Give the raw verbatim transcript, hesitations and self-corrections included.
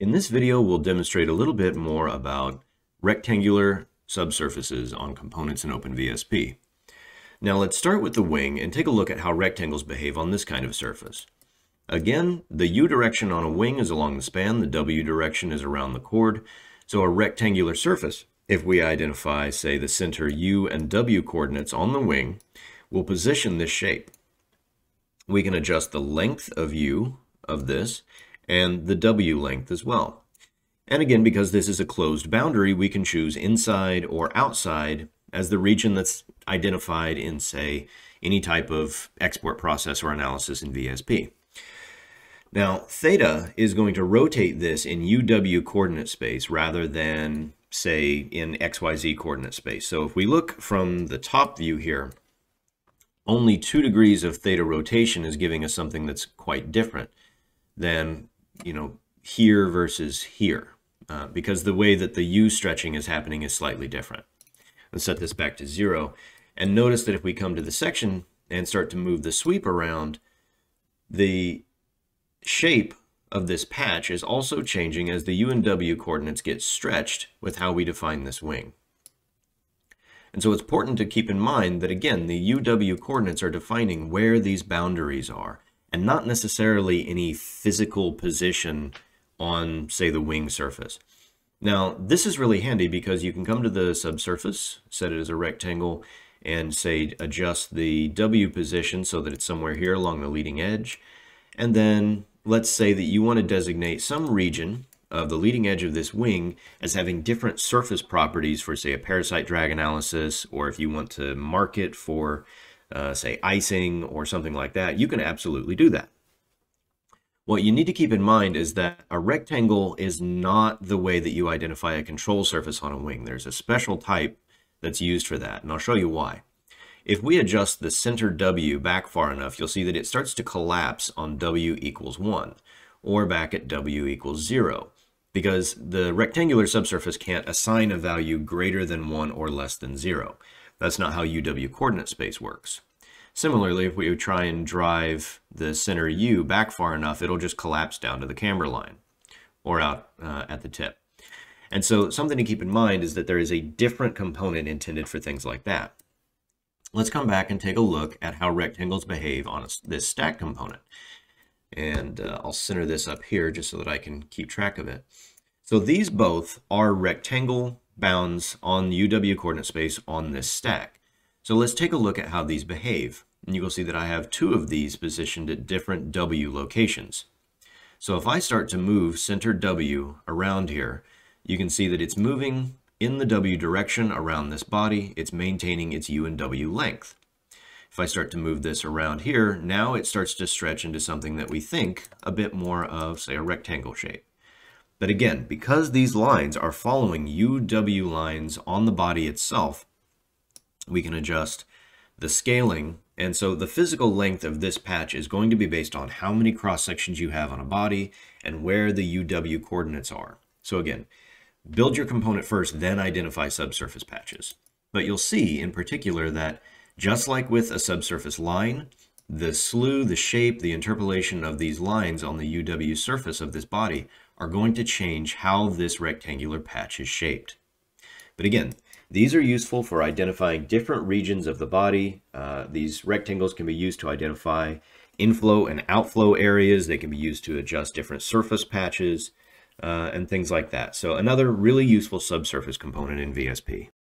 In this video, we'll demonstrate a little bit more about rectangular subsurfaces on components in OpenVSP. Now let's start with the wing and take a look at how rectangles behave on this kind of surface. Again, the U direction on a wing is along the span, the W direction is around the chord, so a rectangular surface, if we identify, say, the center U and W coordinates on the wing, we'll position this shape. We can adjust the length of U of this and the W length as well. And again, because this is a closed boundary, we can choose inside or outside as the region that's identified in, say, any type of export process or analysis in V S P. Now, theta is going to rotate this in U W coordinate space rather than, say, in X Y Z coordinate space. So if we look from the top view here, only two degrees of theta rotation is giving us something that's quite different than, you know, here versus here, uh, because the way that the U stretching is happening is slightly different. Let's set this back to zero. And notice that if we come to the section and start to move the sweep around, the shape of this patch is also changing as the U and W coordinates get stretched with how we define this wing. And so it's important to keep in mind that, again, the U W coordinates are defining where these boundaries are and not necessarily any physical position on, say, the wing surface. Now, this is really handy because you can come to the subsurface, set it as a rectangle, and, say, adjust the W position so that it's somewhere here along the leading edge. And then let's say that you want to designate some region of the leading edge of this wing as having different surface properties for, say, a parasite drag analysis, or if you want to mark it for, uh, say, icing or something like that, you can absolutely do that. What you need to keep in mind is that a rectangle is not the way that you identify a control surface on a wing. There's a special type that's used for that, and I'll show you why. If we adjust the center W back far enough, you'll see that it starts to collapse on W equals one, or back at W equals zero, because the rectangular subsurface can't assign a value greater than one or less than zero. That's not how U W coordinate space works. Similarly, if we try and drive the center U back far enough, it'll just collapse down to the camber line, or out uh, at the tip. And so something to keep in mind is that there is a different component intended for things like that. Let's come back and take a look at how rectangles behave on this stack component. And uh, I'll center this up here just so that I can keep track of it. So these both are rectangle bounds on U W coordinate space on this stack. So let's take a look at how these behave. And you will see that I have two of these positioned at different W locations. So if I start to move center W around here, you can see that it's moving in the W direction around this body. It's maintaining its U and W length. If I start to move this around here, now it starts to stretch into something that we think a bit more of, say, a rectangle shape. But again, because these lines are following U W lines on the body itself, we can adjust the scaling. And so the physical length of this patch is going to be based on how many cross sections you have on a body and where the U W coordinates are. So again, build your component first, then identify subsurface patches. But you'll see in particular that just like with a subsurface line, the slew, the shape, the interpolation of these lines on the U W surface of this body are going to change how this rectangular patch is shaped. But again, these are useful for identifying different regions of the body. Uh, these rectangles can be used to identify inflow and outflow areas. They can be used to adjust different surface patches. Uh, and things like that. So another really useful subsurface component in V S P.